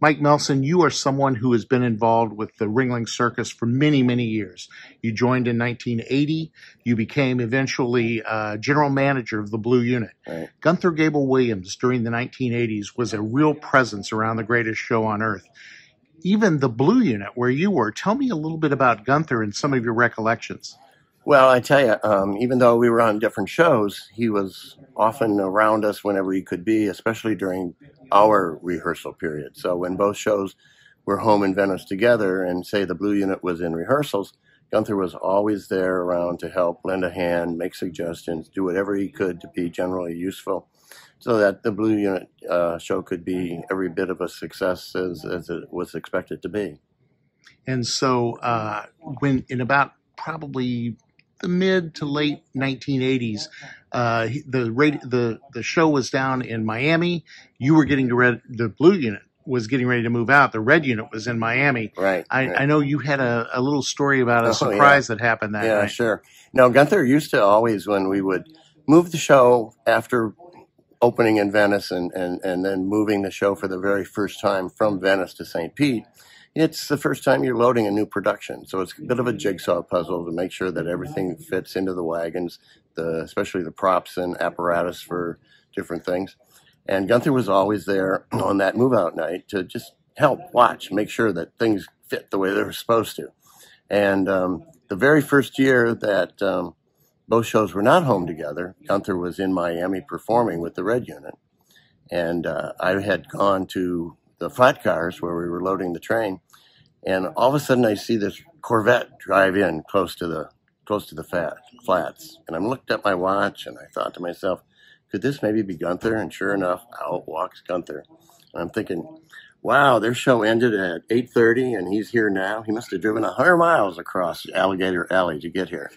Mike Melson, you are someone who has been involved with the Ringling Circus for many, many years. You joined in 1980. You became eventually general manager of the Blue Unit. Right. Gunther Gebel Williams during the 1980s was a real presence around the greatest show on earth. Even the Blue Unit where you were, tell me a little bit about Gunther and some of your recollections. Well, I tell you, even though we were on different shows, he was often around us whenever he could be, especially during our rehearsal period. So when both shows were home in Venice together and, say, the Blue Unit was in rehearsals, Gunther was always there around to help, lend a hand, make suggestions, do whatever he could to be generally useful so that the Blue Unit show could be every bit of a success as it was expected to be. And so when in about probably the mid to late 1980s, the show was down in Miami. You were getting to the Blue Unit was getting ready to move out. The Red Unit was in Miami. Right. I know you had a little story about a surprise that happened that night. Yeah, sure. Now, Gunther used to always, when we would move the show after opening in Venice and then moving the show for the very first time from Venice to St. Pete, it's the first time you're loading a new production, so it's a bit of a jigsaw puzzle to make sure that everything fits into the wagons, especially the props and apparatus for different things. And Gunther was always there on that move-out night to just help watch, make sure that things fit the way they were supposed to. And the very first year that both shows were not home together, Gunther was in Miami performing with the Red Unit. And I had gone to the flat cars where we were loading the train, and all of a sudden I see this Corvette drive in close to the flats, and I looked at my watch and I thought to myself, could this maybe be Gunther? And sure enough, out walks Gunther. And I'm thinking, wow, their show ended at 8:30 and he's here now. He must have driven 100 miles across Alligator Alley to get here.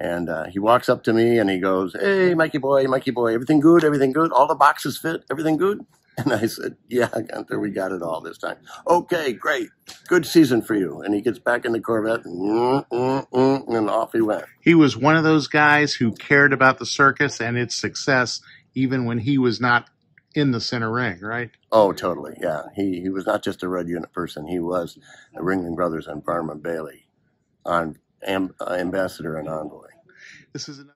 And he walks up to me and he goes, "Hey, Mikey boy, everything good, all the boxes fit, everything good?" And I said, "Yeah, Gunther, we got it all this time." "Okay, great. Good season for you." And he gets back in the Corvette and off he went. He was one of those guys who cared about the circus and its success even when he was not in the center ring, right? Oh, totally, yeah. He was not just a Red Unit person. He was a Ringling Brothers and Barnum Bailey ambassador and envoy. This is